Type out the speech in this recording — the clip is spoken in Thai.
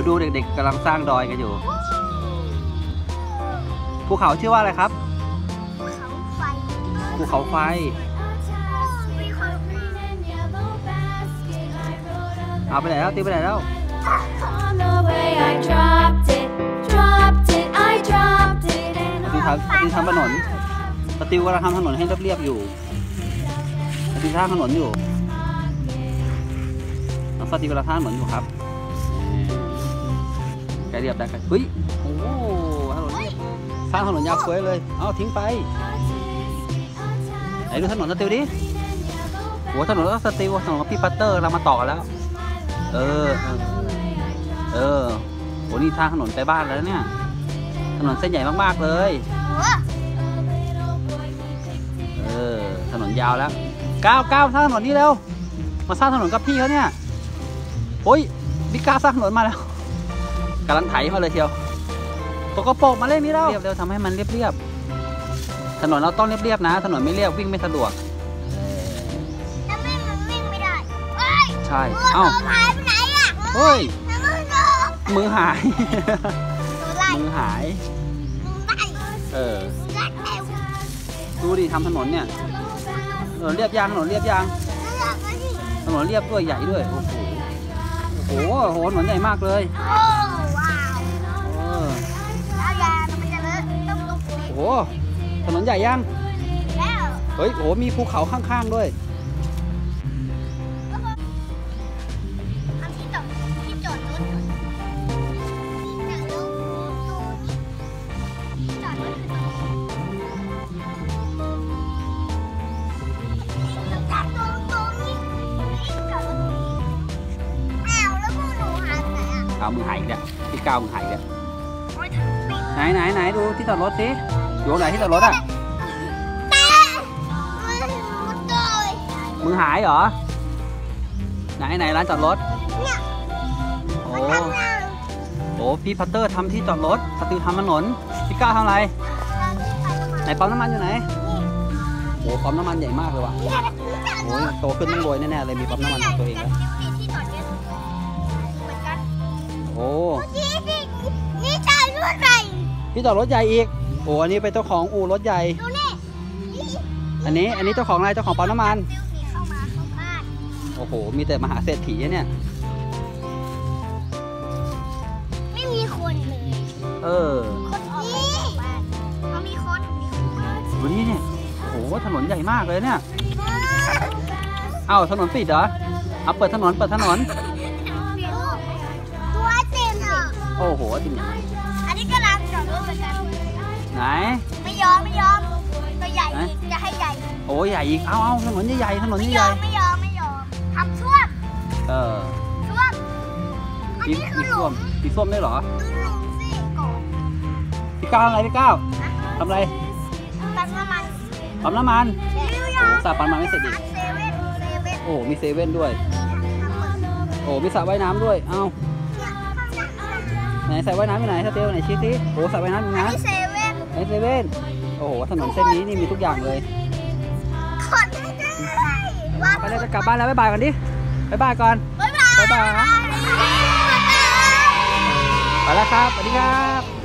ดี๋ยวดูเด็กๆกำลังสร้างดอยกันอยู่ภูเขาชื่อว่าอะไรครับภูเขาไฟเอาไปไหนแล้วตีไปไหนแล้วตีทำถนนปฏิวัติกำลังทำถนนให้เรียบๆอยู่ปฏิวัติสร้างถนนอยู่ปฏิวัติกำลังสร้างถนนอยู่ครับใกล้เรียบได้กันเฮ้ยโอ้ถนนสร้างถนนยาวเฟ้ยเลยเอาทิ้งไปไอ้ดูถนนสติวดิโหถนนสติวถนนของพี่ปัตเตอร์เรามาต่อแล้วโหนี่ทางถนนไปบ้านแล้วเนี่ยถนนเส้นใหญ่มากๆเลยถนนยาวแล้วก้าวสร้างถนนนี้แล้วมาสร้างถนนกับพี่เขาเนี่ยโอ้ยพี่ก้าวสร้างถนนมาแล้วกำลังไถมาเลยเชียวตกกระโปรงมาเล่นนี้แล้วเรียบเร็วทำให้มันเรียบๆถนนเราต้องเรียบๆนะถนนไม่เรียบวิ่งไม่สะดวกถ้าวิ่งไม่ได้ใช่เอ้าหายไปไหนอ่ะเฮ้ยมือหายดูดิทำถนนเนี่ยถนนเรียบยางถนนเรียบยางถนนเรียบด้วยใหญ่ด้วยโอ้โหถนนใหญ่มากเลยโอ้โหถนนใหญ่ยังเฮ้ยโอ้โหมีภูเขาข้างๆด้วยมือหายเนี่ยพี่ก้าวมือหายเนี่ยไหนดูที่จอดรถสิอยู่ไหนที่จอดรถอ่ะมือหายเหรอไหนร้านจอดรถโอ้พี่พัตเตอร์ทำที่จอดรถสติวทำถนนพี่ก้าวทำอะไรไหนปั๊มน้ำมันอยู่ไหนโอ้ปั๊มน้ำมันใหญ่มากเลยว่ะโอ้โตขึ้นต้องรวยแน่ๆเลยมีปั๊มน้ำมันของตัวเองแล้วโอ้นี่จอดรถใหญ่พี่จอดรถใหญ่อีกโอ้อันนี้เป็นเจ้าของอู่รถใหญ่อันนี้เจ้าของอะไรเจ้าของปั๊มน้ำมันโอ้โหมีแต่มหาเศรษฐีเนี่ยไม่มีคนเลยคนออกบ้านเขามีคนวันนี้เนี่ยโอ้โหถนนใหญ่มากเลยเนี่ยเอ้าถนนปิดเหรอเอาเปิดถนนโอ้โหจริงอันนี้ก็ร้านจอดรถเหมือนกันไหนไม่ยอมตัวใหญ่จะให้ใหญ่โอ้ใหญ่อีกเอาถนนใหญ่ถนนใหญ่ไม่ยอมทำส้วมส้วมอันนี้คือส้วมปีส้วมได้เหรอลงซี่ก่อนพี่ก้าวอะไรพี่ก้าวทำอะไรปั๊มน้ำมันสระปั๊มน้ำมันไม่เสร็จดิโอ้มีเซเว่นด้วยโอ้มีสระว่ายน้ำด้วยเอ้าไหนใส่ไว้น้ำอยู่ไหนเตียวไหนชี้สิโอ้ใส่ไว้น้ำอยู่นะไอเซเว่นโอ้โหถนนเส้นนี้นี่มีทุกอย่างเลยขอดไม่ได้ไปเลยจะกลับบ้านแล้วบ๊ายบายก่อนดิบ๊ายบายไปแล้วครับสวัสดีครับ